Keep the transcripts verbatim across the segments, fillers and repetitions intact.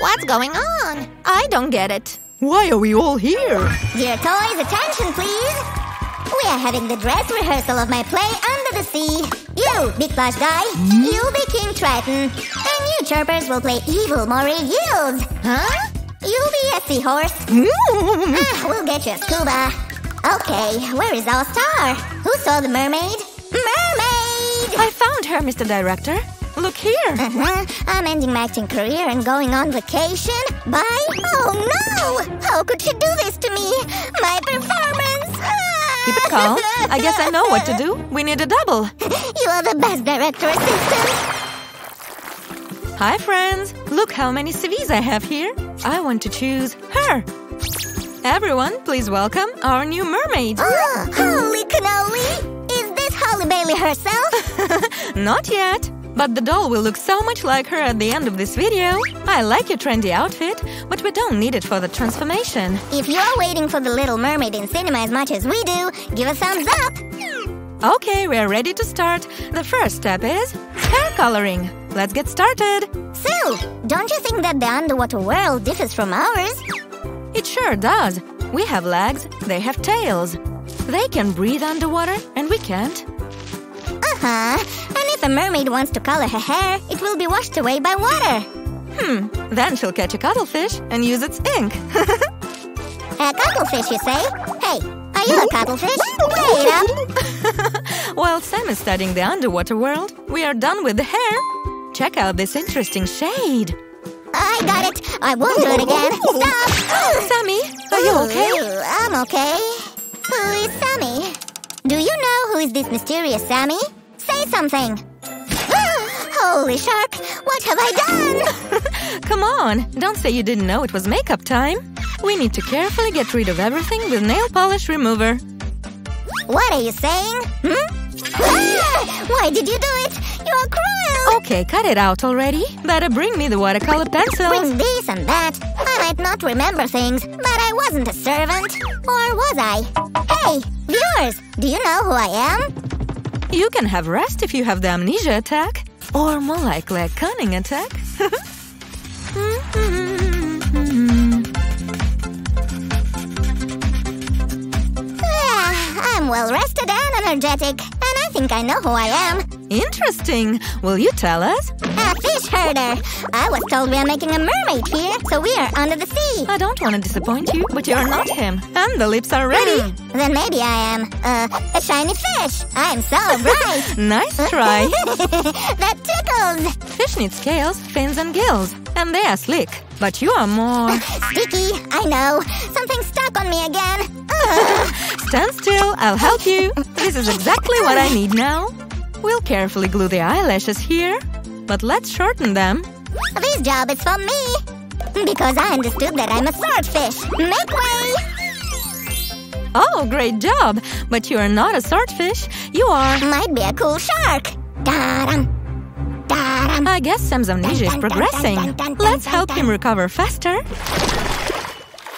What's going on? I don't get it. Why are we all here? Dear toys, attention please! We are having the dress rehearsal of my play Under the Sea. You, Big Plush Guy, mm? you be King Triton, and you chirpers will play evil Moray Eels. Huh? You'll be a seahorse. ah, we'll get you a scuba. Okay, where is our star? Who saw the mermaid? Mermaid! I found her, Mister Director. Look here. Uh-huh. I'm ending my acting career and going on vacation. Bye. Oh, no! How could she do this to me? My performance! Keep it calm. I guess I know what to do. We need a double. You are the best director assistant. Hi, friends! Look how many C Vs I have here. I want to choose her. Everyone, please welcome our new mermaid. Oh, holy cannoli! Is this Holly Bailey herself? Not yet. But the doll will look so much like her at the end of this video. I like your trendy outfit, but we don't need it for the transformation. If you're waiting for the Little Mermaid in cinema as much as we do, give a thumbs up! Okay, we're ready to start. The first step is hair coloring. Let's get started! Sue, don't you think that the underwater world differs from ours? It sure does. We have legs, they have tails. They can breathe underwater, and we can't. Uh-huh. And if a mermaid wants to color her hair, it will be washed away by water. Hmm. Then she'll catch a cuttlefish and use its ink. A cuttlefish, you say? Hey, are you a cuttlefish? Wait up! While Sam is studying the underwater world, we are done with the hair. Check out this interesting shade. I got it. I won't do it again. Stop! Sammy, are you okay? I'm okay. Who is Sammy? Do you know who is this mysterious Sammy? Say something. Holy shark, what have I done? Come on, don't say you didn't know it was makeup time. We need to carefully get rid of everything with nail polish remover. What are you saying? Hmm? Ah! Why did you do it? You are cruel! Okay, cut it out already. Better bring me the watercolor pencils. Bring this and that. I might not remember things, but I wasn't a servant. Or was I? Hey, viewers, do you know who I am? You can have rest if you have the amnesia attack. Or more likely a cunning attack. ah, I'm well rested and energetic. And I think I know who I am. Interesting. Will you tell us? A fish herder. I was told we are making a mermaid here, so we are under the sea. I don't want to disappoint you, but you are not him. And the lips are ready. Mm, then maybe I am uh, a shiny fish. I am so bright. Nice try. That tickles. Fish need scales, fins and gills. And they are slick. But you are more… Sticky, I know. Something stuck on me again. Stand still, I'll help you. This is exactly what I need now. We'll carefully glue the eyelashes here, but let's shorten them. This job is for me! Because I understood that I'm a swordfish! Make way! Oh, great job! But you are not a swordfish, you are… Might be a cool shark! Da-dum! Da-dum! I guess Sam's amnesia is progressing. Let's help him recover faster.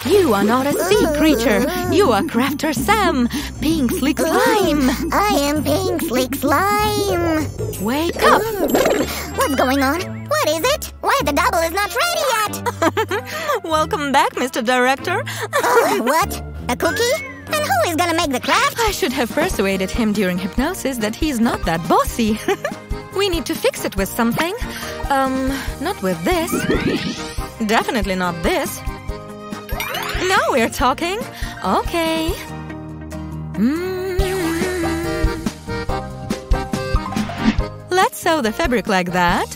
You are not a sea creature. You are Crafter Sam, Pink Slick Slime. I am Pink Slick Slime. Wake up. What's going on? What is it? Why the double is not ready yet? Welcome back, Mister Director. uh, what? A cookie? And who is gonna make the craft? I should have persuaded him during hypnosis that he's not that bossy. We need to fix it with something. Um, not with this. Definitely not this. Now we're talking. Okay. Mm-hmm. Let's sew the fabric like that.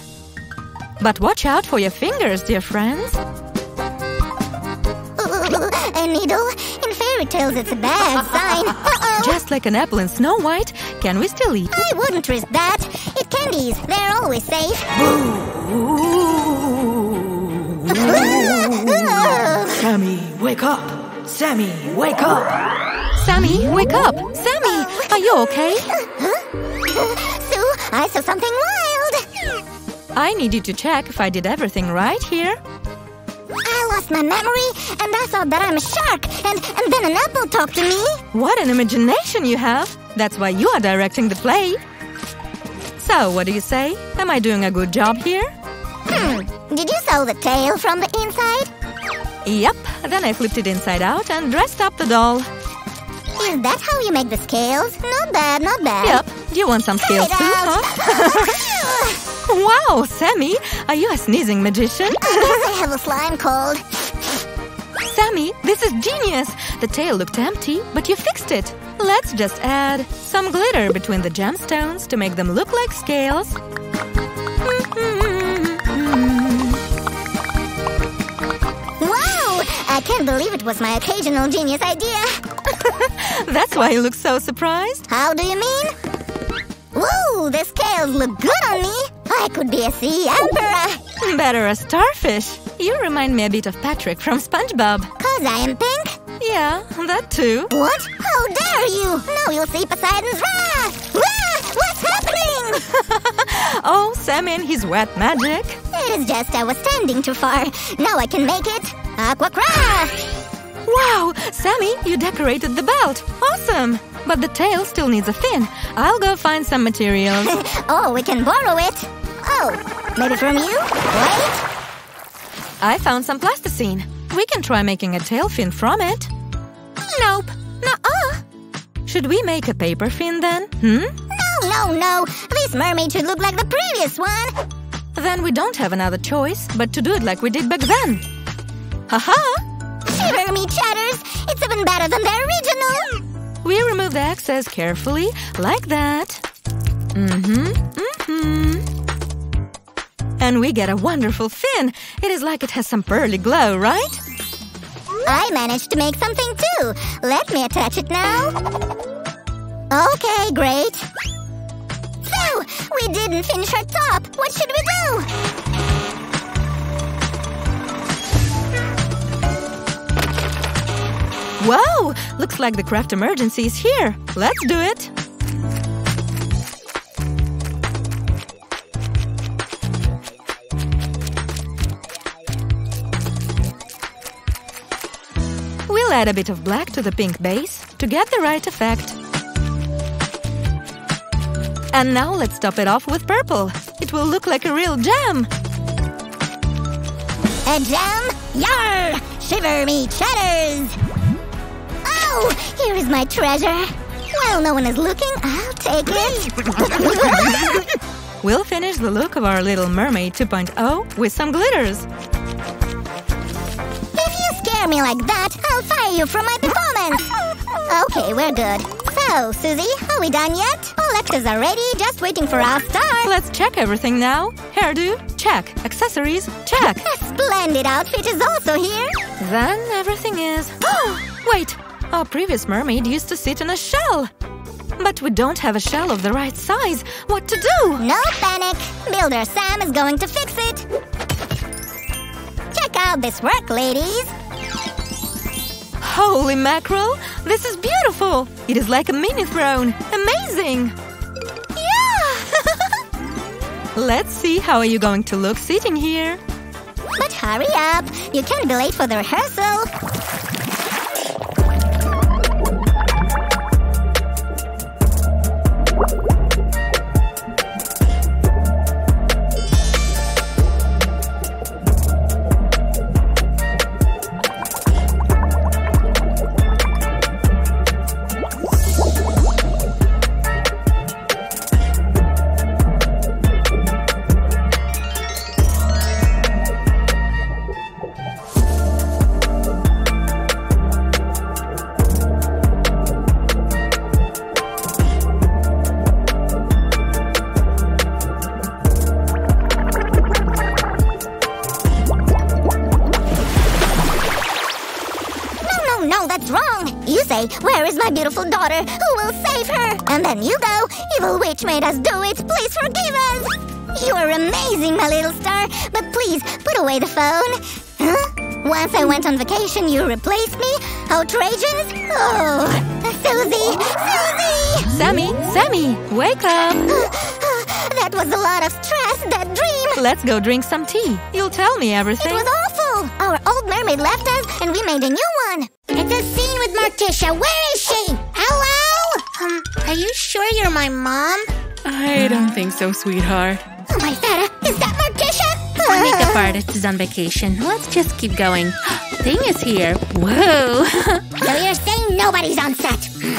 But watch out for your fingers, dear friends. Ooh, a needle? In fairy tales, it's a bad sign. Uh-oh. Just like an apple in Snow White, can we still eat? I wouldn't risk that. It candies. They're always safe. Sammy, wake up! Sammy, wake up! Sammy, wake up! Sammy, are you okay? Huh? Sue, I saw something wild! I need you to check if I did everything right here. I lost my memory and I thought that I'm a shark and, and then an apple talked to me. What an imagination you have! That's why you are directing the play. So, what do you say? Am I doing a good job here? Hmm, did you sew the tail from the inside? Yep, then I flipped it inside out and dressed up the doll. Is that how you make the scales? Not bad, not bad. Yep, do you want some scales too, huh? Wow, Sammy, are you a sneezing magician? I guess I have a slime cold. Sammy, this is genius! The tail looked empty, but you fixed it. Let's just add some glitter between the gemstones to make them look like scales. Wow! I can't believe it was my occasional genius idea. That's why you look so surprised. How do you mean? Whoa, the scales look good on me! I could be a sea emperor! Better a starfish! You remind me a bit of Patrick from SpongeBob. Cause I am pink? Yeah, that too. What? How dare you! Now you'll see Poseidon's wrath! Wrath! What's happening? Oh, Sam and his wet magic. It is just I was standing too far. Now I can make it aqua crash! Wow! Sammy, you decorated the belt! Awesome! But the tail still needs a fin. I'll go find some materials. Oh, we can borrow it! Oh, maybe from you? Wait! I found some plasticine. We can try making a tail fin from it. Nope! Nuh-uh! Should we make a paper fin then? Hmm? No, no, no! This mermaid should look like the previous one! Then we don't have another choice but to do it like we did back then. Ha-ha! Shiver me chatters! It's even better than the original! We remove the excess carefully, like that. Mm-hmm, mm-hmm. And we get a wonderful fin! It is like it has some pearly glow, right? I managed to make something too! Let me attach it now. Okay, great. So, we didn't finish our top! What should we do? Wow! Looks like the craft emergency is here. Let's do it! We'll add a bit of black to the pink base to get the right effect. And now let's top it off with purple. It will look like a real gem! A gem? Yarr! Shiver me chatters! Oh, here is my treasure. While no one is looking, I'll take it. We'll finish the look of our Little Mermaid two point oh with some glitters. If you scare me like that, I'll fire you from my performance. Okay, we're good. So, Susie, are we done yet? All actors are ready, just waiting for our star. Let's check everything now. Hairdo, check. Accessories, check. A splendid outfit is also here. Then everything is... Wait! Our previous mermaid used to sit in a shell. But we don't have a shell of the right size. What to do? No panic. Builder Sam is going to fix it. Check out this work, ladies. Holy mackerel! This is beautiful. It is like a mini throne. Amazing. Yeah. Let's see how are you going to look sitting here. But hurry up. You can't be late for the rehearsal. Where is my beautiful daughter? Who will save her? And then you go! Evil witch made us do it! Please forgive us! You are amazing, my little star! But please, put away the phone! Huh? Once I went on vacation, you replaced me? Outrageons! Oh! Susie! Susie! Sammy! Sammy! Wake up! That was a lot of stress, that dream! Let's go drink some tea. You'll tell me everything. It was awful! Our old mermaid left us, and we made a new one! At the scene with Morticia, where is she? Hello? Um, are you sure you're my mom? I don't think so, sweetheart. Oh my God, is that Morticia? Since my makeup artist is on vacation, let's just keep going. Thing is here. Whoa. So you're saying nobody's on set.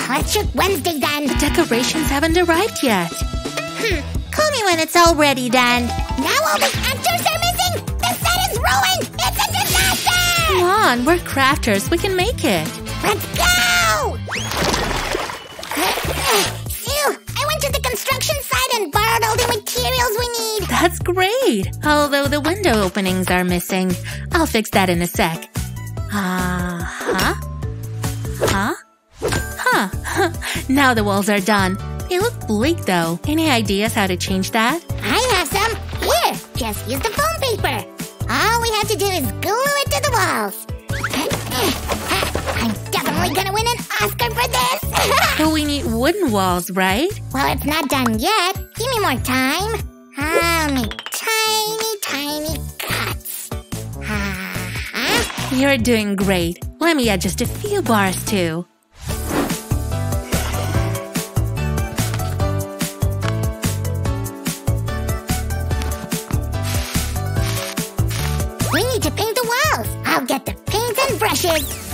Let's shoot Wednesday then. The decorations haven't arrived yet. Hmm. Call me when it's all ready then. Now all the actors are missing. The set is ruined. It's a disaster. Come on. We're crafters. We can make it. Let's go. Ew. I went to the construction site and borrowed all the materials we need. That's great. Although the window openings are missing. I'll fix that in a sec. Uh-huh. Huh? Huh. Now the walls are done. They look bleak, though. Any ideas how to change that? I have some. Here, just use the foam paper. All we have to do is glue it to the walls. I'm definitely gonna win an Oscar for this. But we need wooden walls, right? Well, it's not done yet. Give me more time. I'll make tiny, tiny cuts. Uh-huh. You're doing great. Let me add just a few bars, too.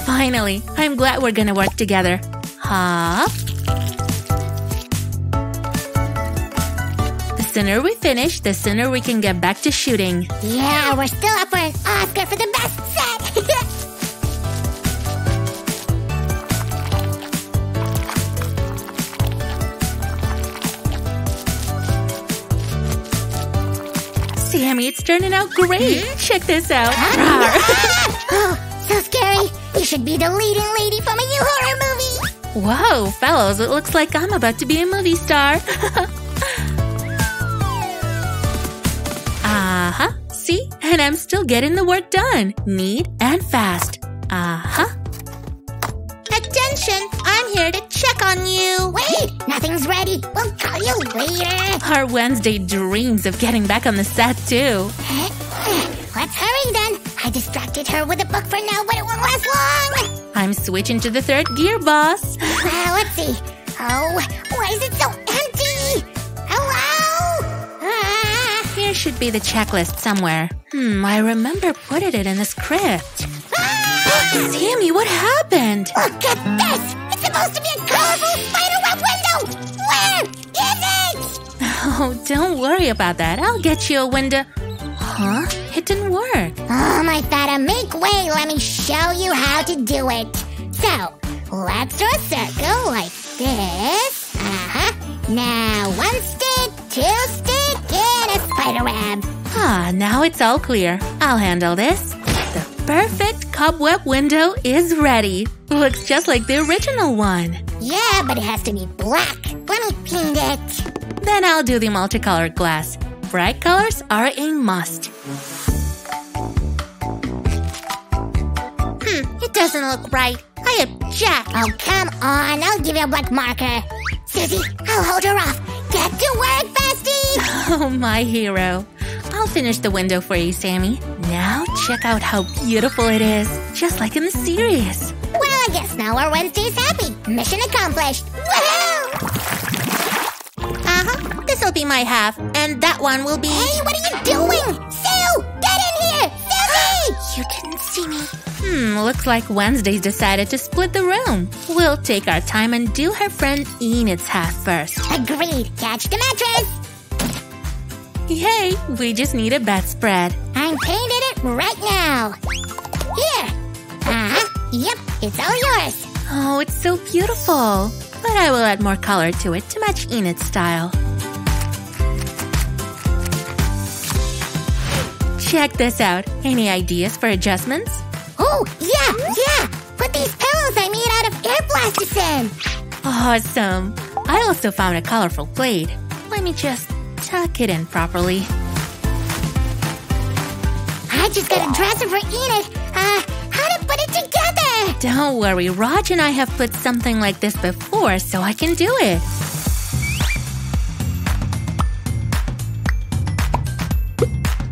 Finally, I'm glad we're gonna work together. Huh? The sooner we finish, the sooner we can get back to shooting. Yeah, we're still up for an Oscar for the best set! Sammy, it's turning out great! Check this out! So scary! You should be the leading lady from a new horror movie! Whoa, fellows, it looks like I'm about to be a movie star! Uh-huh, see? And I'm still getting the work done! Neat and fast! Uh-huh! Attention! I'm here to check on you! Wait! Nothing's ready! We'll call you later! Our Wednesday dreams of getting back on the set, too! Let's hurry, then! I distracted her with a book for now, but it won't last long! I'm switching to the third gear, boss! Uh, let's see. Oh, why is it so empty? Hello? Ah. Here should be the checklist somewhere. Hmm, I remember putting it in the script. Ah! Sammy, what happened? Look at this! It's supposed to be a colorful spiderweb window! Where is it? Oh, don't worry about that. I'll get you a window. Huh? It didn't work. Oh, my fata, make way. Let me show you how to do it. So, let's draw a circle like this. Uh-huh. Now, one stick, two stick, and a spider web. Ah, now it's all clear. I'll handle this. The perfect cobweb window is ready. Looks just like the original one. Yeah, but it has to be black. Let me paint it. Then I'll do the multicolored glass. Bright colors are a must. Hmm, it doesn't look right. I object. Oh, come on. I'll give you a black marker. Susie, I'll hold her off. Get to work, bestie! Oh, my hero. I'll finish the window for you, Sammy. Now check out how beautiful it is. Just like in the series. Well, I guess now our Wednesday's happy. Mission accomplished. Woohoo! Uh-huh. This'll be my half, and that one will be… Hey, what are you doing? Sue! Get in here! Susie! You didn't see me. Hmm, looks like Wednesday's decided to split the room. We'll take our time and do her friend Enid's half first. Agreed. Catch the mattress! Yay! We just need a bedspread. I'm painting it right now. Here! Uh-huh. Yep, it's all yours. Oh, it's so beautiful. But I will add more color to it to match Enid's style. Check this out. Any ideas for adjustments? Oh, yeah, yeah! Put these pillows I made out of air plasticine! Awesome! I also found a colorful plate. Let me just tuck it in properly. I just got a dresser for Enid. Uh, how to put it together? Don't worry, Raj and I have put something like this before, so I can do it.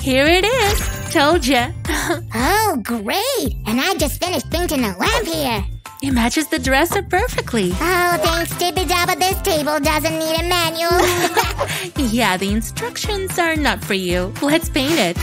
Here it is. Told ya. Oh, great. And I just finished painting a lamp here. It matches the dresser perfectly. Oh, thanks, Jibi Jabba. This table doesn't need a manual. Yeah, the instructions are not for you. Let's paint it.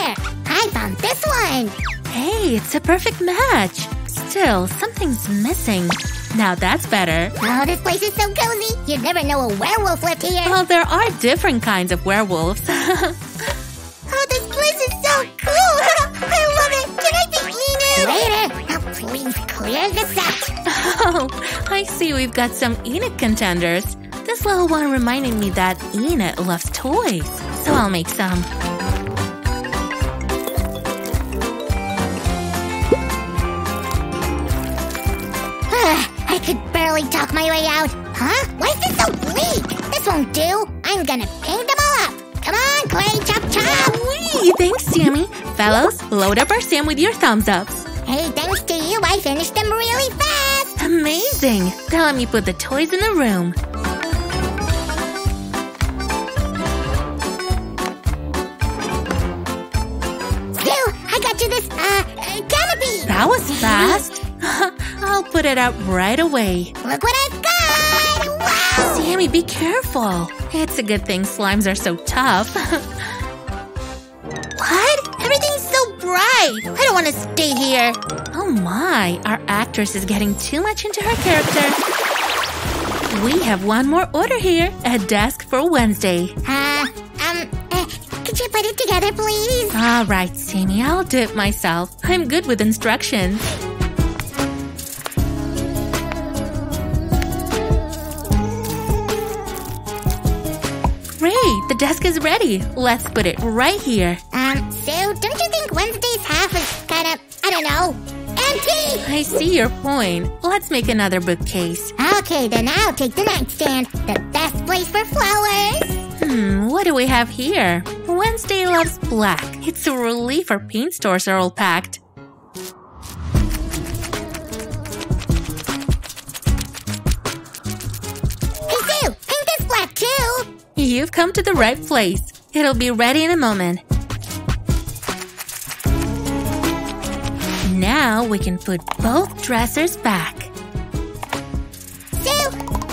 Here, I found this one! Hey, it's a perfect match! Still, something's missing. Now that's better. Oh, this place is so cozy! You'd never know a werewolf lived here! Well, there are different kinds of werewolves. Oh, this place is so cool! I love it! Can I be Enid? Later! Now please clear this up! Oh, I see we've got some Enid contenders. This little one reminded me that Enid loves toys, so I'll make some. I could barely talk my way out. Huh? Why is this so bleak? This won't do. I'm gonna paint them all up. Come on, Clay, chop chop! Wee! Thanks, Jimmy. Fellows, load up our Sam with your thumbs ups. Hey, thanks to you, I finished them really fast! Amazing! Now let me put the toys in the room. That was fast. I'll put it up right away. Look what I've got! Wow! Sammy, be careful. It's a good thing slimes are so tough. What? Everything's so bright. I don't want to stay here. Oh my, our actress is getting too much into her character. We have one more order here. A desk for Wednesday. Uh, um... Could you put it together, please? All right, Sammy, I'll do it myself. I'm good with instructions. Great, the desk is ready. Let's put it right here. Um, so don't you think Wednesday's half is kind of, I don't know, empty? I see your point. Let's make another bookcase. Okay, then I'll take the nightstand. The best place for flowers. Hmm, what do we have here? Wednesday loves black. It's a relief our paint stores are all packed. Hey, Sue! Paint this black, too! You've come to the right place. It'll be ready in a moment. Now we can put both dressers back. Sue,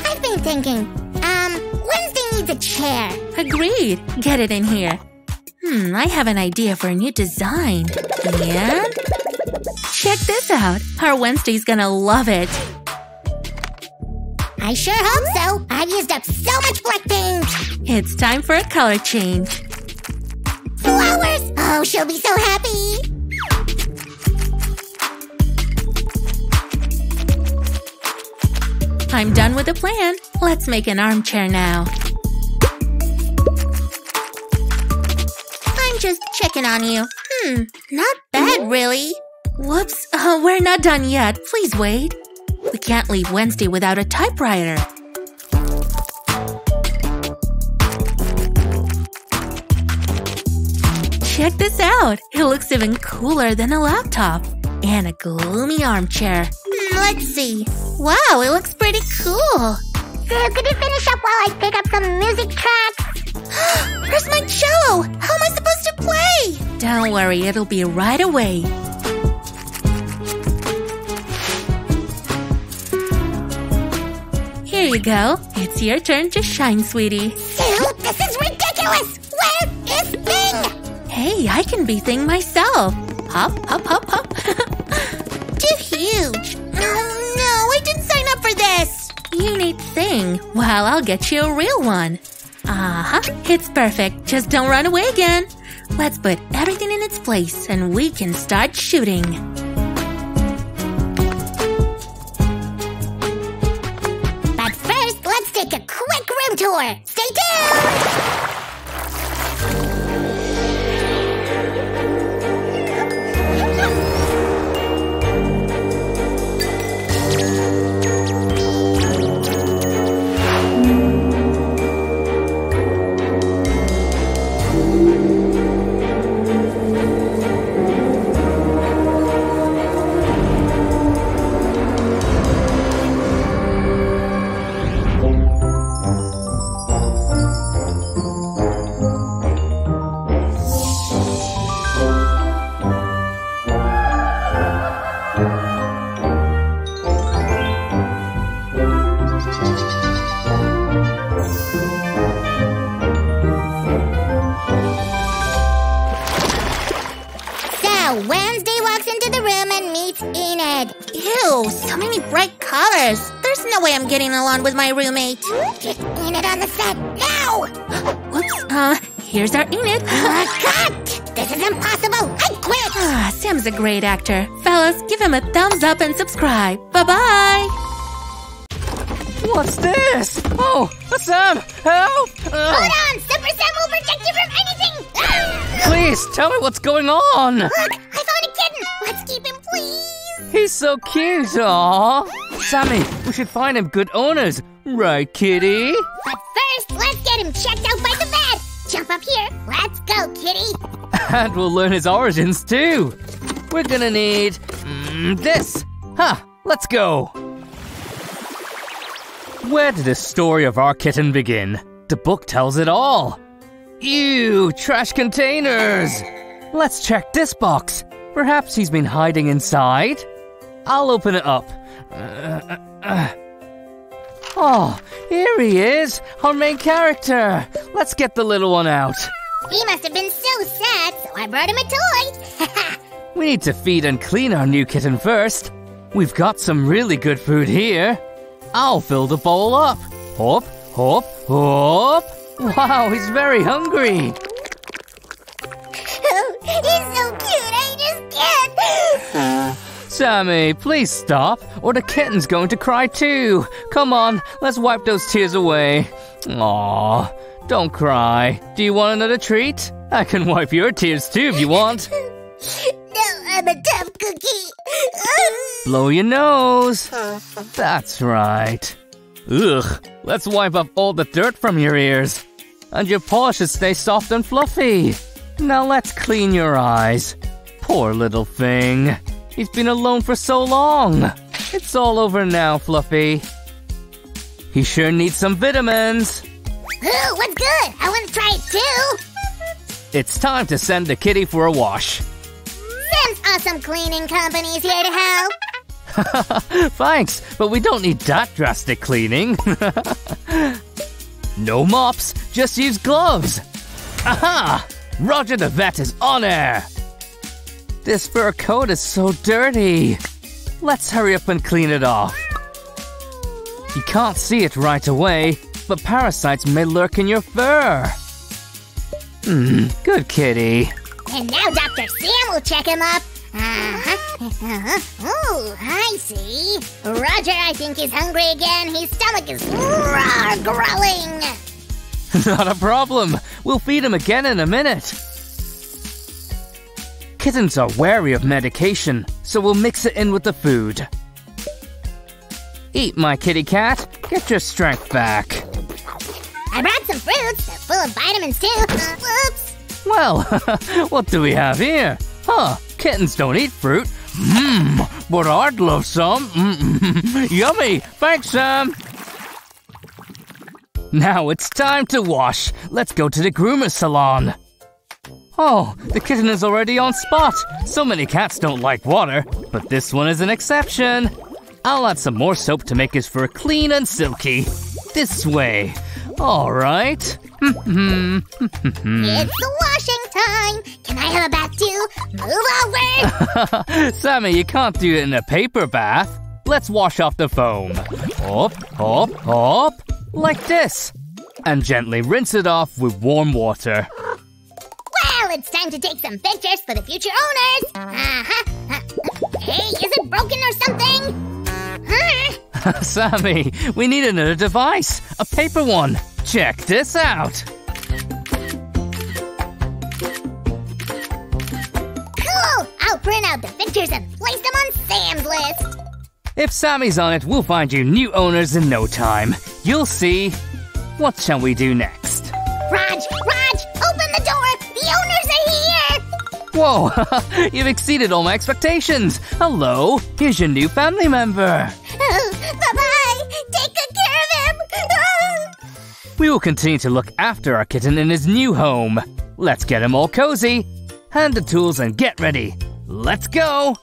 I've been thinking. Um, Wednesday needs a chair. Agreed. Get it in here. Hmm, I have an idea for a new design. And… check this out. Our Wednesday's gonna love it. I sure hope so. I've used up so much black paint. It's time for a color change. Flowers! Oh, she'll be so happy. I'm done with the plan. Let's make an armchair now. I'm just checking on you. Hmm, not bad, really. Whoops, uh, we're not done yet. Please wait. We can't leave Wednesday without a typewriter. Check this out. It looks even cooler than a laptop. And a gloomy armchair. Let's see. Wow, it looks pretty cool. Sue, could you finish up while I pick up some music tracks? Where's my cello? How am I supposed to play? Don't worry, it'll be right away. Here you go. It's your turn to shine, sweetie. Sue, this is ridiculous! Where is Thing? Hey, I can be Thing myself. Hop, hop, hop, hop. Too huge. I didn't sign up for this! You need Thing. Well, I'll get you a real one. Uh-huh. It's perfect. Just don't run away again. Let's put everything in its place and we can start shooting. But first, let's take a quick room tour. Stay tuned! Now Wednesday walks into the room and meets Enid. Ew, so many bright colors. There's no way I'm getting along with my roommate. Get Enid on the set now! Whoops, uh, here's our Enid. Oh, God! This is impossible! I quit! Ah, Sam's a great actor. Fellas, give him a thumbs up and subscribe. Bye-bye! What's this? Oh, Sam, help! Uh. Hold on, Super Sam will protect you from anything! Please, tell me what's going on! Look, I found a kitten! Let's keep him, please! He's so cute, aww! Sammy, we should find him good owners, right, kitty? But first, let's get him checked out by the vet! Jump up here, let's go, kitty! And we'll learn his origins, too! We're gonna need mm, this! Huh, let's go! Where did the story of our kitten begin? The book tells it all. Ew, trash containers. Let's check this box. Perhaps he's been hiding inside. I'll open it up. Uh, uh, uh. Oh, here he is, our main character. Let's get the little one out. He must have been so sad, so I brought him a toy. We need to feed and clean our new kitten first. We've got some really good food here. I'll fill the bowl up. Hop, hop, hop. Wow, he's very hungry. Oh, he's so cute, I just can't. Uh, Sammy, please stop, or the kitten's going to cry too. Come on, let's wipe those tears away. Aw, don't cry. Do you want another treat? I can wipe your tears too if you want. No, I'm a tough cookie. Blow your nose. That's right. Ugh, let's wipe up all the dirt from your ears. And your paw should stay soft and fluffy. Now let's clean your eyes. Poor little thing. He's been alone for so long. It's all over now, Fluffy. He sure needs some vitamins. Ooh, what's good? I want to try it too. It's time to send the kitty for a wash. Sam's awesome cleaning company's here to help. Thanks, but we don't need that drastic cleaning. No mops, just use gloves. Aha! Roger the vet is on air. This fur coat is so dirty. Let's hurry up and clean it off. You can't see it right away, but parasites may lurk in your fur. Hmm, good kitty. And now Doctor Sam will check him up. Uh-huh. Uh-huh. Oh, I see. Roger, I think he's hungry again. His stomach is roar, growling. Not a problem. We'll feed him again in a minute. Kittens are wary of medication, so we'll mix it in with the food. Eat, my kitty cat. Get your strength back. I brought some fruits. They're full of vitamins, too. Uh, whoops. Well, what do we have here? Huh. Kittens don't eat fruit. Mmm, but I'd love some. Mm-mm. Yummy, thanks, Sam. Now it's time to wash. Let's go to the groomer's salon. Oh, the kitten is already on spot. So many cats don't like water, but this one is an exception. I'll add some more soap to make his fur clean and silky. This way. All right. It's the washing time. Can I have a bath too? Move over! Sammy, you can't do it in a paper bath. Let's wash off the foam. Hop, hop, hop. Like this. And gently rinse it off with warm water. Well, it's time to take some pictures for the future owners. Uh-huh. Hey, is it broken or something? Huh? Sammy, we need another device. A paper one. Check this out. Cool! I'll print out the pictures and place them on Sam's list. If Sammy's on it, we'll find you new owners in no time. You'll see. What shall we do next? Raj! Raj! Open the door! The owners are here! Whoa! You've exceeded all my expectations. Hello, here's your new family member. We will continue to look after our kitten in his new home. Let's get him all cozy. Hand the tools and get ready. Let's go!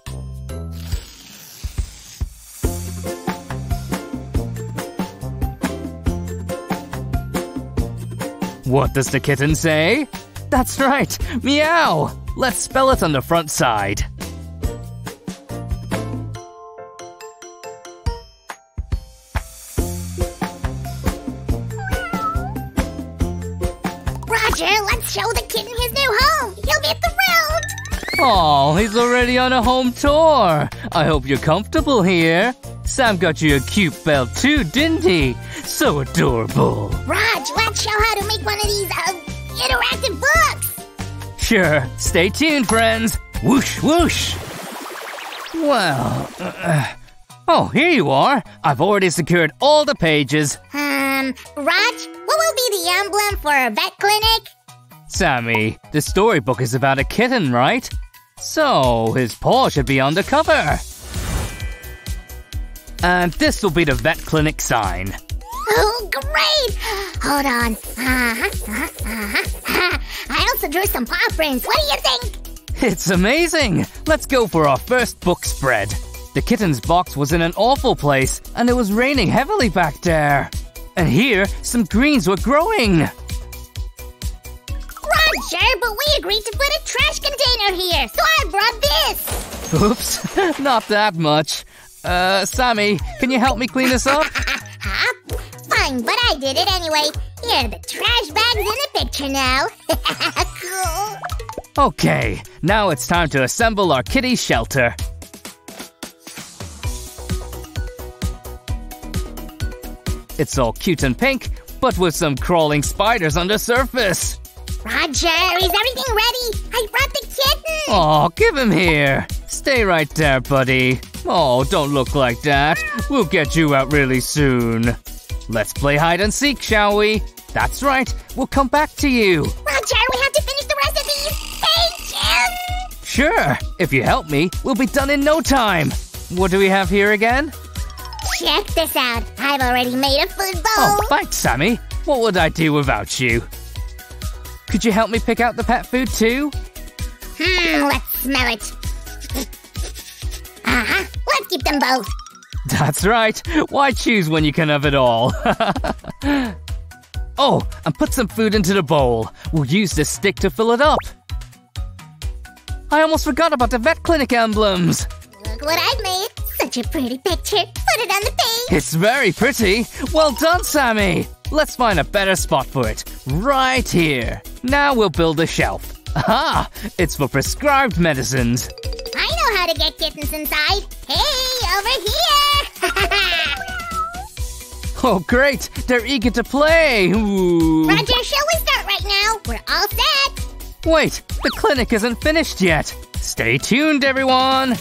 What does the kitten say? That's right, meow! Let's spell it on the front side. Roger, let's show the kitten his new home. He'll be thrilled. Oh, he's already on a home tour. I hope you're comfortable here. Sam got you a cute belt too, didn't he? So adorable. Raj, let's show how to make one of these uh, interactive books. Sure. Stay tuned, friends. Whoosh, whoosh. Well, uh, oh, here you are. I've already secured all the pages. Um, Raj, what will be the emblem for a vet clinic? Sammy, the storybook is about a kitten, right? So his paw should be on the cover. And this will be the vet clinic sign. Oh, great! Hold on. Uh-huh, uh-huh, uh-huh. I also drew some paw prints. What do you think? It's amazing! Let's go for our first book spread. The kitten's box was in an awful place, and it was raining heavily back there. And here, some greens were growing. Roger, but we agreed to put a trash container here, so I brought this. Oops, not that much. Uh, Sammy, can you help me clean this up? Huh? Fine, but I did it anyway. Here are the trash bags in the picture now. Cool. Okay, now it's time to assemble our kitty shelter. It's all cute and pink, but with some crawling spiders on the surface. Roger, is everything ready? I brought the kitten! Aw, give him here. Stay right there, buddy. Oh, don't look like that. We'll get you out really soon. Let's play hide and seek, shall we? That's right, we'll come back to you. Roger, we have to finish the rest of these pages! Sure, if you help me, we'll be done in no time. What do we have here again? Check this out. I've already made a food bowl. Oh, thanks, Sammy. What would I do without you? Could you help me pick out the pet food too? Hmm, let's smell it. Uh-huh. Let's keep them both. That's right. Why choose when you can have it all? Oh, and put some food into the bowl. We'll use this stick to fill it up. I almost forgot about the vet clinic emblems. Look what I've made. Such a pretty picture. Put it on the page. It's very pretty. Well done, Sammy. Let's find a better spot for it. Right here. Now we'll build a shelf. Aha! It's for prescribed medicines. I know how to get kittens inside. Hey, over here! Oh, great! They're eager to play! Ooh. Roger, shall we start right now? We're all set! Wait, the clinic isn't finished yet. Stay tuned, everyone!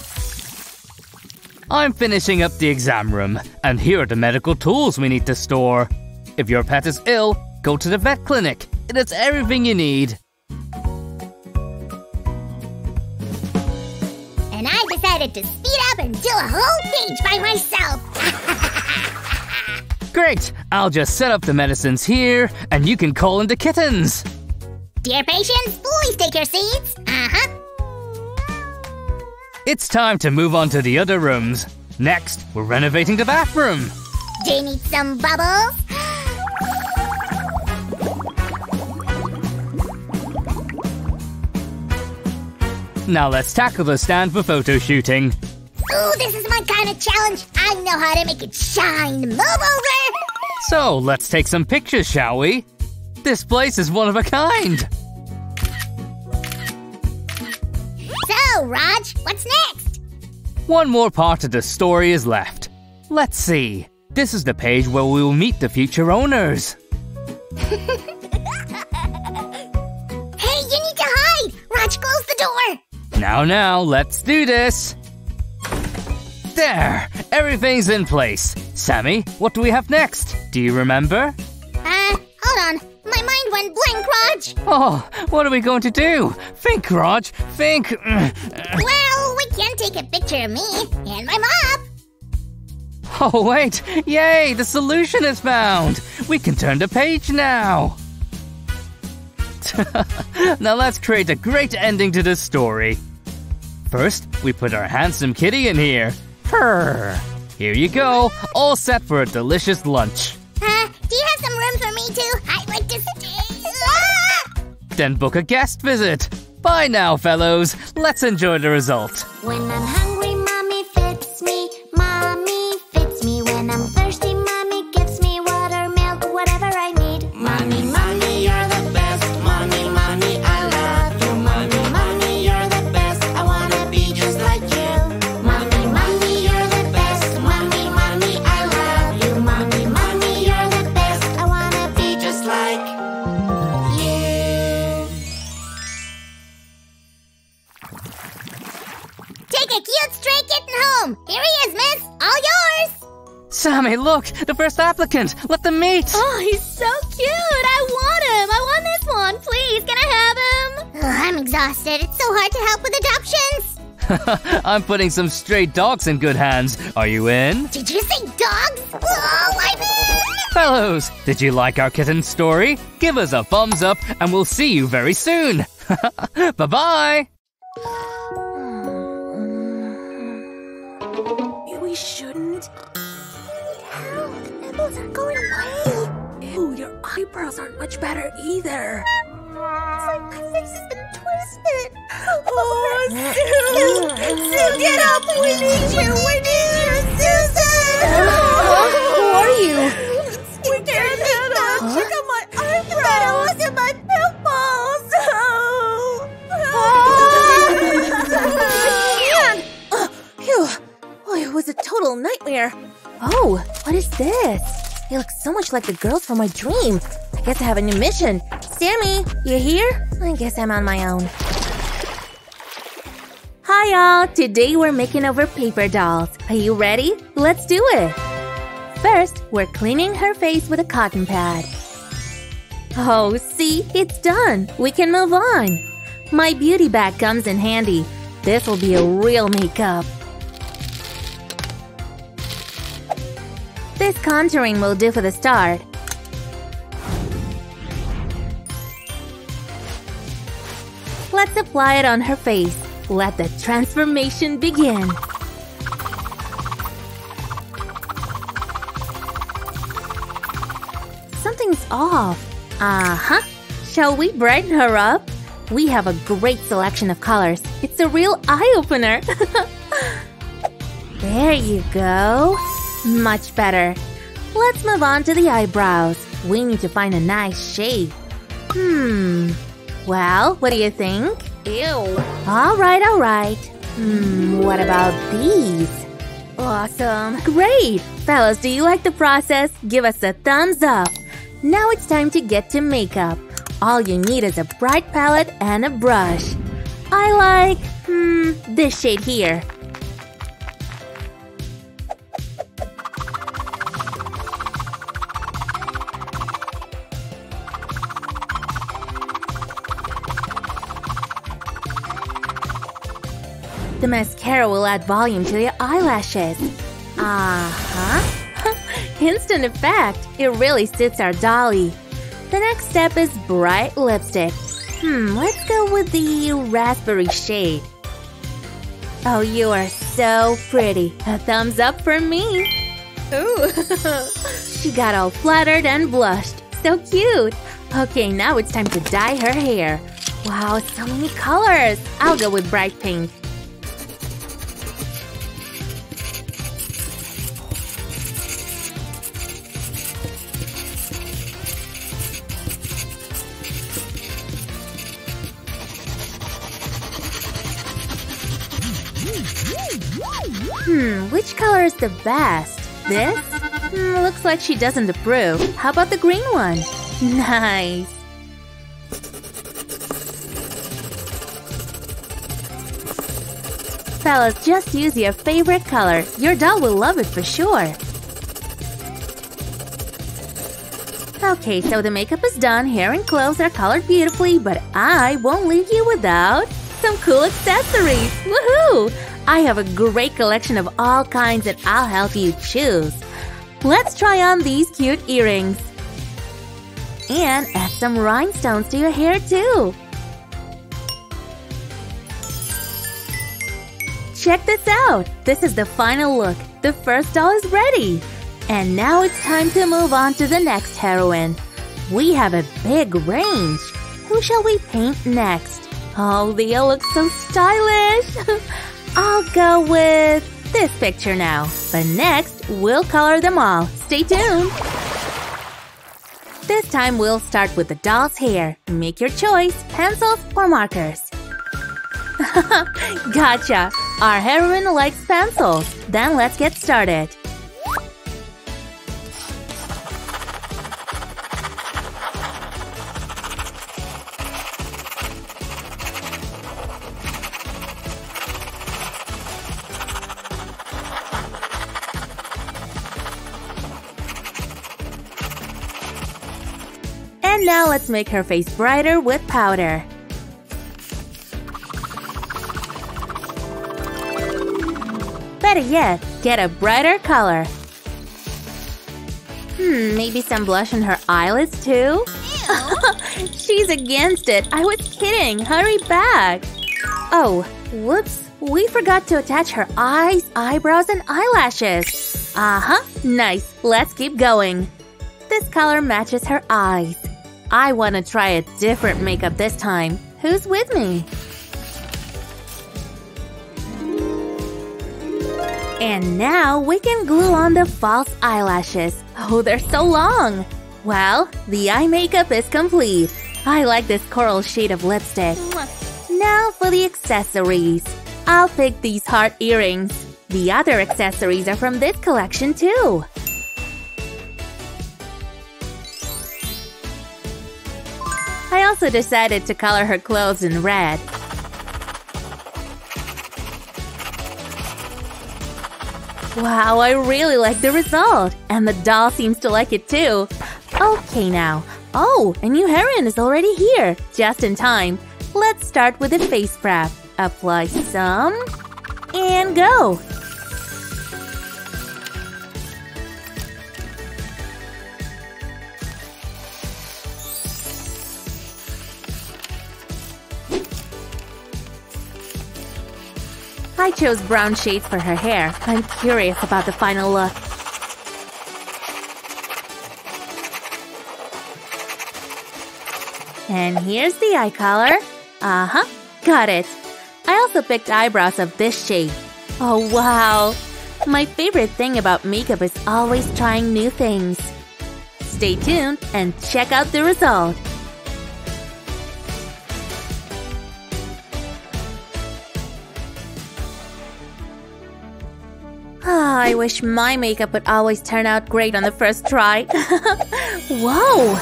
I'm finishing up the exam room, and here are the medical tools we need to store. If your pet is ill, go to the vet clinic. It is everything you need. And I decided to speed up and do a whole page by myself. Great! I'll just set up the medicines here, and you can call in the kittens. Dear patients, please take your seats. Uh-huh. It's time to move on to the other rooms. Next, we're renovating the bathroom. Do you need some bubbles? Now let's tackle the stand for photo shooting. Ooh, this is my kind of challenge. I know how to make it shine. Move over! So, let's take some pictures, shall we? This place is one of a kind. So, Raj, what's next? One more part of the story is left. Let's see. This is the page where we will meet the future owners. Hey, you need to hide! Raj, close the door! Now, now, let's do this! There! Everything's in place! Sammy, what do we have next? Do you remember? Uh, hold on. My mind went blank, Raj! Oh, what are we going to do? Think, Raj, think! Well, we can take a picture of me and my mop! Oh, wait! Yay! The solution is found! We can turn the page now! Now let's create a great ending to this story. First, we put our handsome kitty in here. Purr! Here you go, all set for a delicious lunch. Uh, do you have some room for me too? I'd like to sit. Ah! Then book a guest visit. Bye now, fellows. Let's enjoy the result. When I'm hungry, mommy fits me. Mommy fits me. When I'm thirsty, mommy gives me water, milk, whatever I need. Mommy, mommy, you're the best. Mommy, mommy, I love you. Mommy, mommy, you're the best. I wanna be just like you. Mommy, mommy, you're the best. Mommy, mommy, I love you. Mommy, mommy, you're the best. I wanna be just like you. Take a cute stray kitten home. Here he is, miss. All yours. Sammy, look! The first applicant! Let them meet! Oh, he's so cute! I want him! I want this one! Please, can I have him? Ugh, I'm exhausted. It's so hard to help with adoptions! I'm putting some stray dogs in good hands. Are you in? Did you say dogs? Oh, I'm in! Fellows, did you like our kitten story? Give us a thumbs up and we'll see you very soon! Bye-bye! We shouldn't... Those are going away. Ew, your eyebrows aren't much better either. It's like my face has been twisted. Oh, Sue! Sue, get up! We need you! We need you, Susan! Who are you? It's, it's we can't get up! Huh? Check out my eyebrows! That was in my pimples! Oh! Oh. Oh. Phew! Oh, it was a total nightmare. Oh, what is this? They look so much like the girls from my dream. I guess I have a new mission. Sammy, you here? I guess I'm on my own. Hi, y'all. Today we're making over paper dolls. Are you ready? Let's do it. First, we're cleaning her face with a cotton pad. Oh, see? It's done. We can move on. My beauty bag comes in handy. This will be a real makeup. This contouring will do for the start. Let's apply it on her face. Let the transformation begin. Something's off. Uh-huh. Shall we brighten her up? We have a great selection of colors. It's a real eye-opener. There you go. Much better. Let's move on to the eyebrows. We need to find a nice shape. Hmm. Well, what do you think? Ew. All right, all right. Hmm, what about these? Awesome. Great. Fellas, do you like the process? Give us a thumbs up. Now it's time to get to makeup. All you need is a bright palette and a brush. I like, hmm, this shade here. The mascara will add volume to your eyelashes. Uh-huh. Instant effect. It really suits our dolly. The next step is bright lipstick. Hmm, let's go with the raspberry shade. Oh, you are so pretty. A thumbs up for me. Ooh. She got all fluttered and blushed. So cute. Okay, now it's time to dye her hair. Wow, so many colors. I'll go with bright pink. Hmm, which color is the best? This? Mm, looks like she doesn't approve. How about the green one? Nice! Fellas, just use your favorite color. Your doll will love it for sure. Okay, so the makeup is done. Hair and clothes are colored beautifully, but I won't leave you without some cool accessories! Woohoo! I have a great collection of all kinds that I'll help you choose. Let's try on these cute earrings. And add some rhinestones to your hair too. Check this out. This is the final look. The first doll is ready. And now it's time to move on to the next heroine. We have a big range. Who shall we paint next? Oh, Leah looks so stylish! I'll go with this picture now. But next, we'll color them all. Stay tuned! This time we'll start with the doll's hair. Make your choice, pencils or markers. Gotcha! Our heroine likes pencils. Then let's get started. And now let's make her face brighter with powder. Better yet, get a brighter color. Hmm, maybe some blush on her eyelids too? She's against it! I was kidding! Hurry back! Oh, whoops! We forgot to attach her eyes, eyebrows, and eyelashes! Uh-huh! Nice! Let's keep going! This color matches her eyes. I want to try a different makeup this time. Who's with me? And now we can glue on the false eyelashes. Oh, they're so long! Well, the eye makeup is complete. I like this coral shade of lipstick. Now for the accessories. I'll pick these heart earrings. The other accessories are from this collection too. I also decided to color her clothes in red. Wow, I really like the result! And the doll seems to like it too! Okay now… Oh, a new heroine is already here! Just in time! Let's start with the face prep. Apply some… and go! I chose brown shades for her hair. I'm curious about the final look. And here's the eye color. Uh-huh, got it. I also picked eyebrows of this shade. Oh, wow. My favorite thing about makeup is always trying new things. Stay tuned and check out the result. I wish my makeup would always turn out great on the first try. Whoa!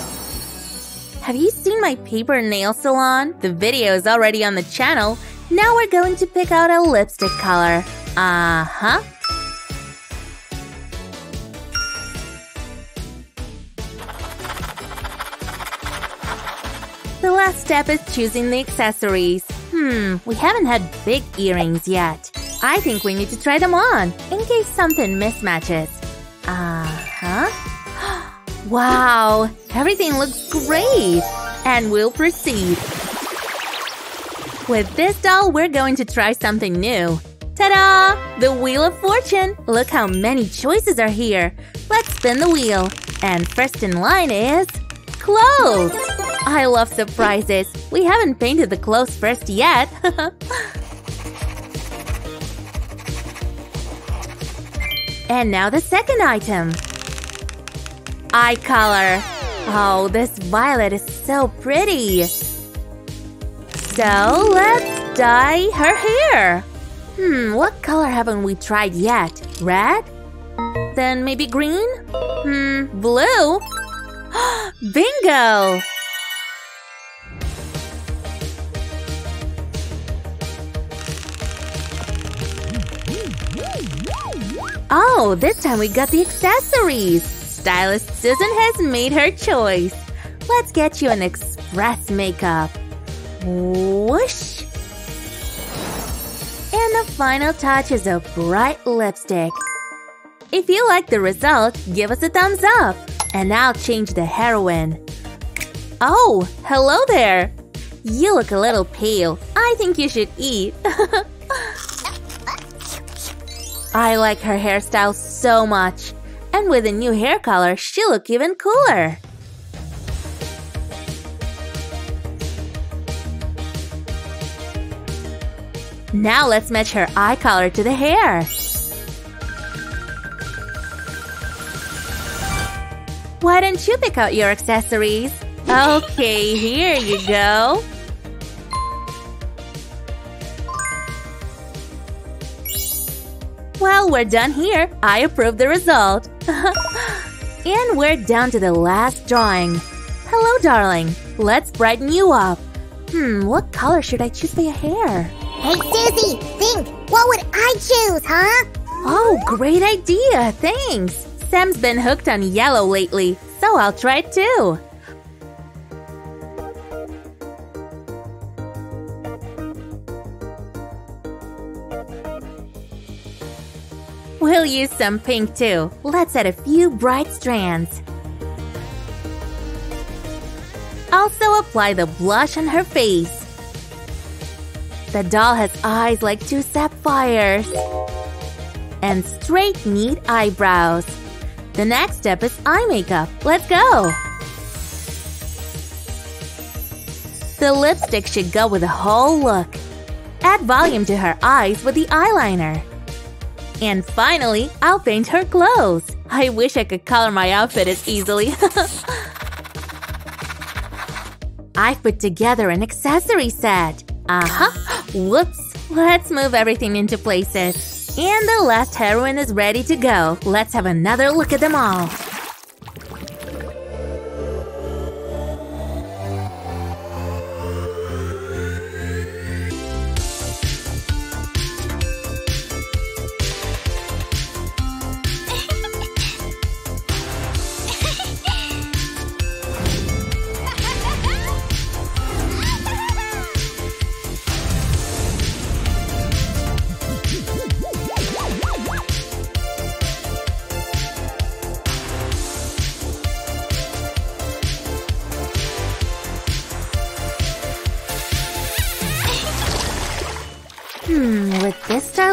Have you seen my paper nail salon? The video is already on the channel. Now we're going to pick out a lipstick color. Uh-huh. The last step is choosing the accessories. Hmm, we haven't had big earrings yet. I think we need to try them on, in case something mismatches. Uh-huh. Wow! Everything looks great! And we'll proceed. With this doll, we're going to try something new. Ta-da! The Wheel of Fortune! Look how many choices are here! Let's spin the wheel. And first in line is… clothes! I love surprises! We haven't painted the clothes first yet! And now the second item! Eye color! Oh, this violet is so pretty! So, let's dye her hair! Hmm, what color haven't we tried yet? Red? Then maybe green? Hmm, blue? Bingo! Oh, this time we got the accessories! Stylist Susan has made her choice! Let's get you an express makeup! Whoosh! And the final touch is a bright lipstick! If you like the result, give us a thumbs up! And I'll change the heroine! Oh, hello there! You look a little pale. I think you should eat! I like her hairstyle so much. And with a new hair color, she'll look even cooler. Now let's match her eye color to the hair. Why don't you pick out your accessories? Okay, here you go. Well, we're done here. I approve the result. And we're down to the last drawing. Hello, darling. Let's brighten you up. Hmm, what color should I choose for your hair? Hey, Susie, think. What would I choose, huh? Oh, great idea. Thanks. Sam's been hooked on yellow lately, so I'll try it too. We'll use some pink too. Let's add a few bright strands. Also apply the blush on her face. The doll has eyes like two sapphires. And straight, neat eyebrows. The next step is eye makeup. Let's go! The lipstick should go with the whole look. Add volume to her eyes with the eyeliner. And finally, I'll paint her clothes. I wish I could color my outfit as easily. I've put together an accessory set. Uh-huh. Whoops. Let's move everything into places. And the last heroine is ready to go. Let's have another look at them all.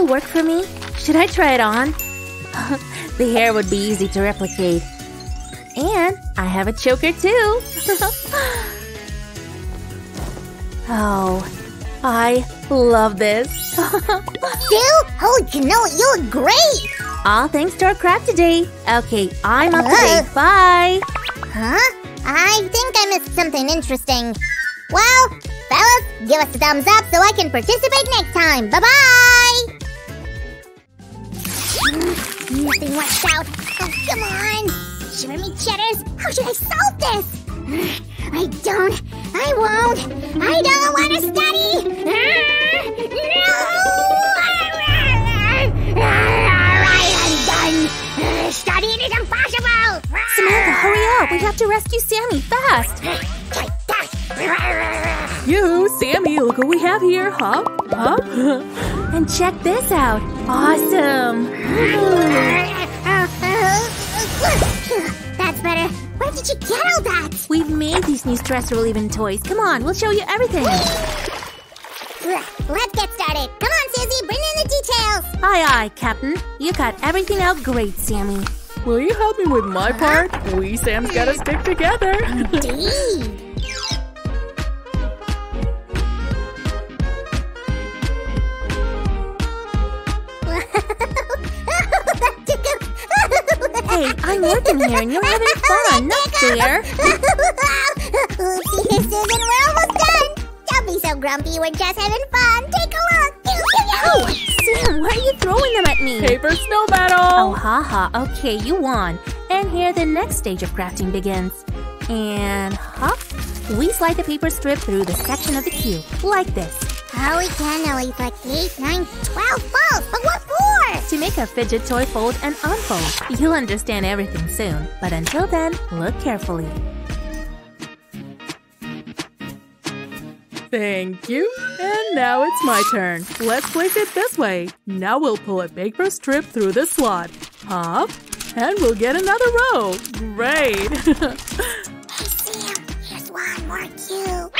Work for me? Should I try it on? The hair would be easy to replicate. And I have a choker too. Oh, I love this. Still? Oh, you know, you're great! All thanks to our craft today. Okay, I'm up to date. Bye! Huh? I think I missed something interesting. Well, fellas, give us a thumbs up so I can participate next time. Bye-bye! Nothing works out. Oh, come on. Shimmer me cheddars. How should I solve this? I don't. I won't. I don't want to study. No. All right, I'm done. Studying is impossible. Samantha, hurry up. We have to rescue Sammy fast. Yoo-hoo, Sammy, look what we have here, huh? Huh? And check this out. Awesome! That's better. Where did you get all that? We've made these new stress-relieving toys. Come on, we'll show you everything. Let's get started. Come on, Susie, bring in the details. Aye, aye, Captain. You got everything out great, Sammy. Will you help me with my part? We Sam's gotta stick together. Indeed. Hey, I'm working here and you're having fun, not fair! Oopsie, Susan, we're almost done! Don't be so grumpy, we're just having fun! Take a look! Oh, Sam, why are you throwing them at me? Paper snow battle! Oh, haha, ha. Okay, you won. And here the next stage of crafting begins. And hop! We slide the paper strip through the section of the cube, like this. Oh, we can only put eight, nine, twelve folds, but what for? To make a fidget toy fold and unfold. You'll understand everything soon, but until then, look carefully. Thank you. And now it's my turn. Let's place it this way. Now we'll pull a paper strip through the slot. Hop, and we'll get another row. Great! Hey, Sam, here's one more cube.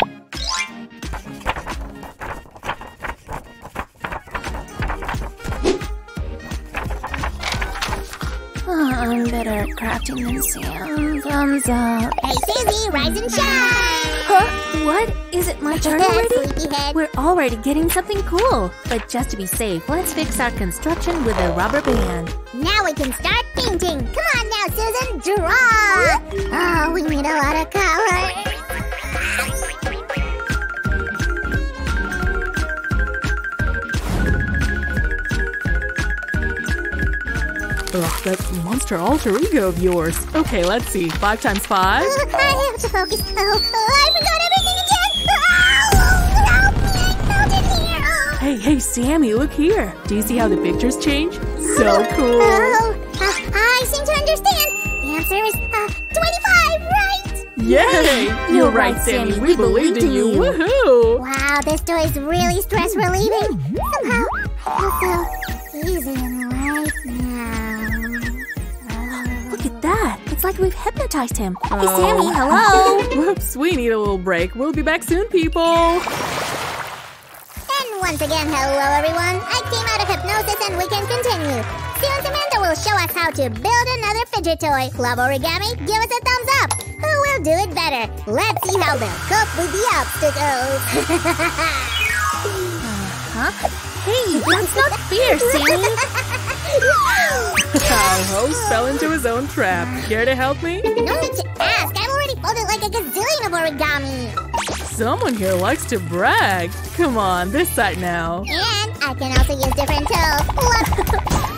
Oh, I'm better at crafting than Sam. Thumbs up. Hey, Susie, rise and shine! Huh? What? Is it my turn already? Sleepyhead. We're already getting something cool. But just to be safe, let's fix our construction with a rubber band. Now we can start painting. Come on now, Susan, draw. Oh, we need a lot of color. Ugh, that monster alter ego of yours. Okay, let's see. Five times five? Oh, I have to focus. Oh, oh, I forgot everything again. Oh, help me. I melted here. Oh. Hey, hey, Sammy, look here. Do you see how the pictures change? So cool. Oh, uh, I seem to understand. The answer is uh, twenty-five, right? Yay! You're, You're right, right, Sammy. Sammy. We, we believed in you. you. Woohoo! Wow, this toy is really stress relieving. Somehow, I feel so easy and light now. That. It's like we've hypnotized him. Oh. Hey, Sammy, hello! Whoops, we need a little break. We'll be back soon, people! And once again, hello, everyone. I came out of hypnosis and we can continue. Soon, Samantha will show us how to build another fidget toy. Love origami? Give us a thumbs up! Who will do it better? Let's see how they'll cope with the obstacles. uh-huh. Hey, that's not fair, Sammy! Ho-ho fell into his own trap. Care to help me? No need to ask. I've already folded like a gazillion of origami. Someone here likes to brag. Come on, this side now. And I can also use different tools.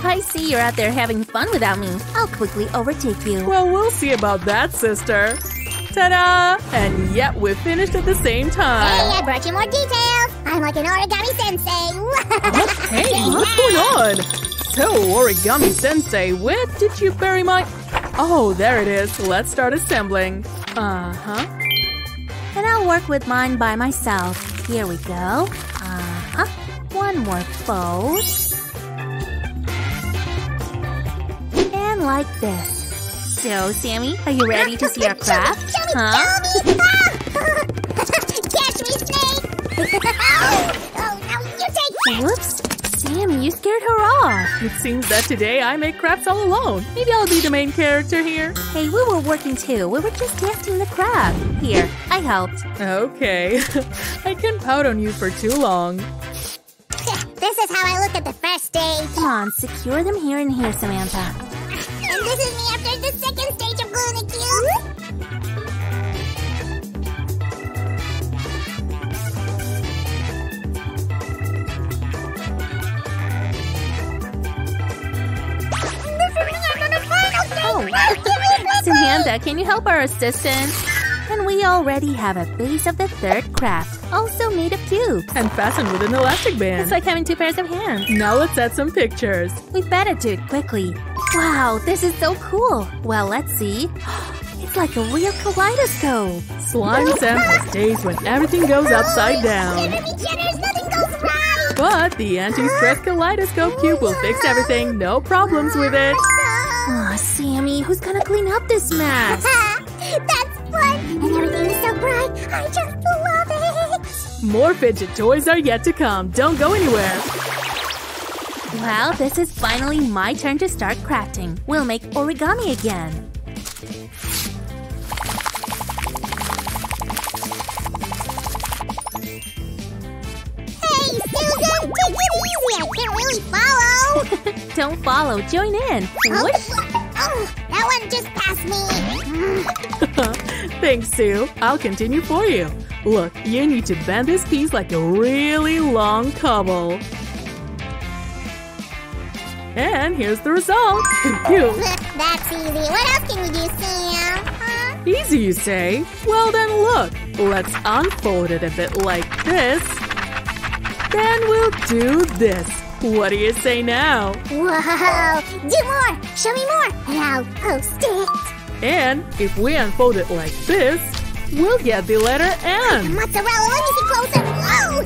I see you're out there having fun without me. I'll quickly overtake you. Well, we'll see about that, sister. Ta-da! And yet we're finished at the same time. Hey, I brought you more details. I'm like an origami sensei. Hey, hey, what's going on? So, Origami Sensei, where did you bury my… Oh, there it is. Let's start assembling. Uh-huh. And I'll work with mine by myself. Here we go. Uh-huh. One more fold. And like this. So, Sammy, are you ready to see our craft? Show me, huh? Show me, show me. Catch me, snake! Oh, now you take that! Whoops. Sammy, you scared her off. It seems that today I make crafts all alone. Maybe I'll be the main character here. Hey, we were working too. We were just testing the craft. Here, I helped. Okay. I couldn't pout on you for too long. This is how I look at the first stage. Come on, secure them here and here, Samantha. And this is me after the second stage of gluing the cube. Samantha, can you help our assistant? And we already have a base of the third craft, also made of cubes. And fastened with an elastic band. It's like having two pairs of hands. Now let's add some pictures. We better do it quickly. Wow, this is so cool. Well, let's see. It's like a real kaleidoscope. Slime Sam has days when everything goes upside down. But the anti-stress kaleidoscope cube will fix everything. No problems with it. Aw, oh, Sammy, who's gonna clean up this mess? That's fun! And everything is so bright, I just love it! More fidget toys are yet to come. Don't go anywhere! Well, this is finally my turn to start crafting. We'll make origami again. Hey, Susan! Take it easy! I can't really follow! Don't follow. Join in. Whoosh. Oh, that one just passed me. Thanks, Sue. I'll continue for you. Look, you need to bend this piece like a really long cobble. And here's the result. That's easy. What else can we do, Sam? Huh? Easy, you say? Well, then look. Let's unfold it a bit like this. Then we'll do this. What do you say now? Whoa! Do more! Show me more! And I'll post it! And if we unfold it like this, we'll get the letter M! Mozzarella, let me see closer! Whoa! Uh,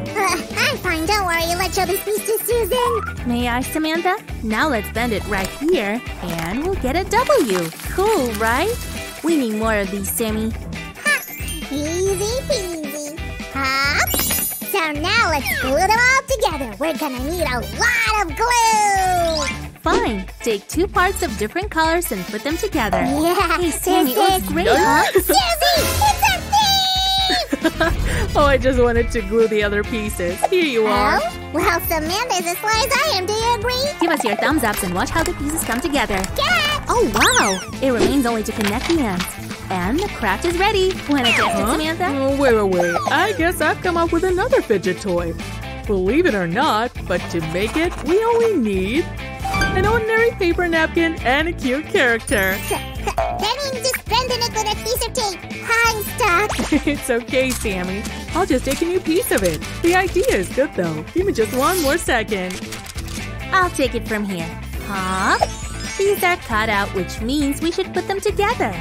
I'm fine, don't worry. Let's show this piece to Susan! May I, Samantha? Now let's bend it right here, and we'll get a W! Cool, right? We need more of these, Sammy. Ha! Easy peasy! Hop! So now let's glue them all together. We're gonna need a lot of glue! Fine. Take two parts of different colors and put them together. Yeah, hey, Sammy, it looks great, huh? Susie, it's a thief! Oh, I just wanted to glue the other pieces. Here you are. Oh? Well, Samantha's as smart as I am, do you agree? Give us your thumbs ups and watch how the pieces come together. Cat! Oh, wow! It remains only to connect the ends. And the craft is ready. Want to test it, Samantha? Oh, wait, wait, wait. I guess I've come up with another fidget toy. Believe it or not, but to make it, we only need an ordinary paper napkin and a cute character. Then you can just bend it with a piece of tape. I'm stuck. It's okay, Sammy. I'll just take a new piece of it. The idea is good, though. Give me just one more second. I'll take it from here. Huh? These are cut out, which means we should put them together.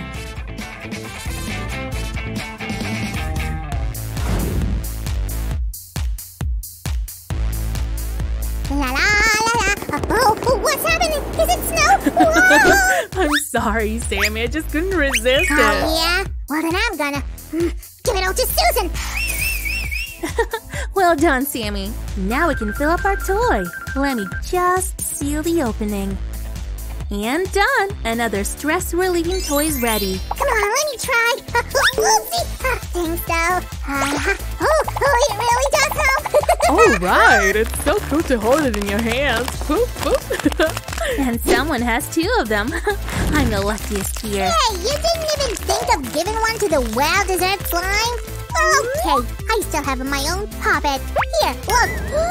La la la la. Oh, oh, what's happening? Is it snow? I'm sorry, Sammy. I just couldn't resist oh, it. Oh, yeah? Well, then I'm gonna give it all to Susan. Well done, Sammy. Now we can fill up our toy. Let me just seal the opening. And done. Another stress-relieving toy is ready. Come on, let me try. Oopsie. I think so. Uh, oh, oh, it really does help. All right. It's so cool to hold it in your hands. Boop, boop. And someone has two of them. I'm the luckiest here. Hey, you didn't even think of giving one to the well-deserved slime? Well, okay. I still have my own puppet. Here, look.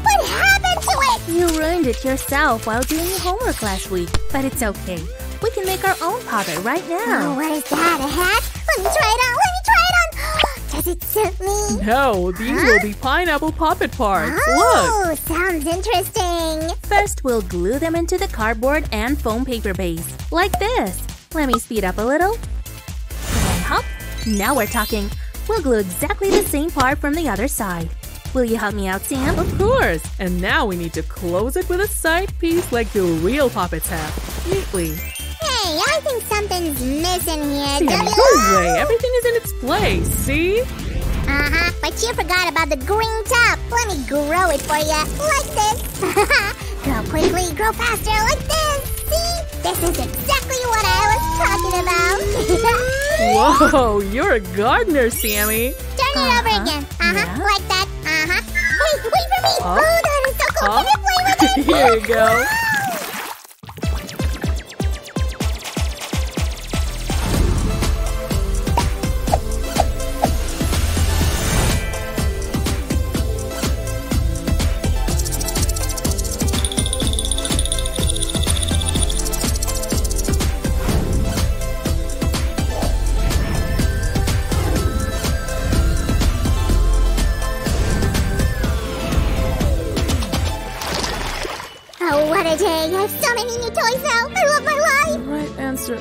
What happened to it? You ruined it yourself while doing your homework last week. But it's okay. We can make our own puppet right now. Oh, what is that? A hat? Let me try it on. Let me try it on. Does it suit me? No, these huh? will be pineapple puppet parts. Oh, look. Sounds interesting. First, we'll glue them into the cardboard and foam paper base. Like this. Let me speed up a little. And hop. Now we're talking. We'll glue exactly the same part from the other side. Will you help me out, Sam? Of course! And now we need to close it with a side piece like the real puppets have. Neatly. Hey, I think something's missing here. Sammy, go away! Everything is in its place, see? Uh-huh, but you forgot about the green top. Let me grow it for you. Like this. Grow quickly, grow faster, like this. See? This is exactly what I was talking about. Whoa, you're a gardener, Sammy. Turn it uh-huh. over again. Uh-huh, yeah. Like that. Uh-huh. Wait, wait for me! Hold on, oh, it's so cool! Can you play with it? Here you go!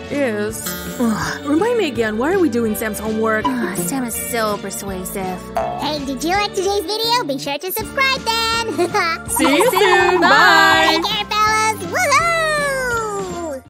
Is Ugh, remind me again, why are we doing Sam's homework? Oh, Sam is so persuasive. Hey, did you like today's video? Be sure to subscribe then. See you soon. Bye. Take care.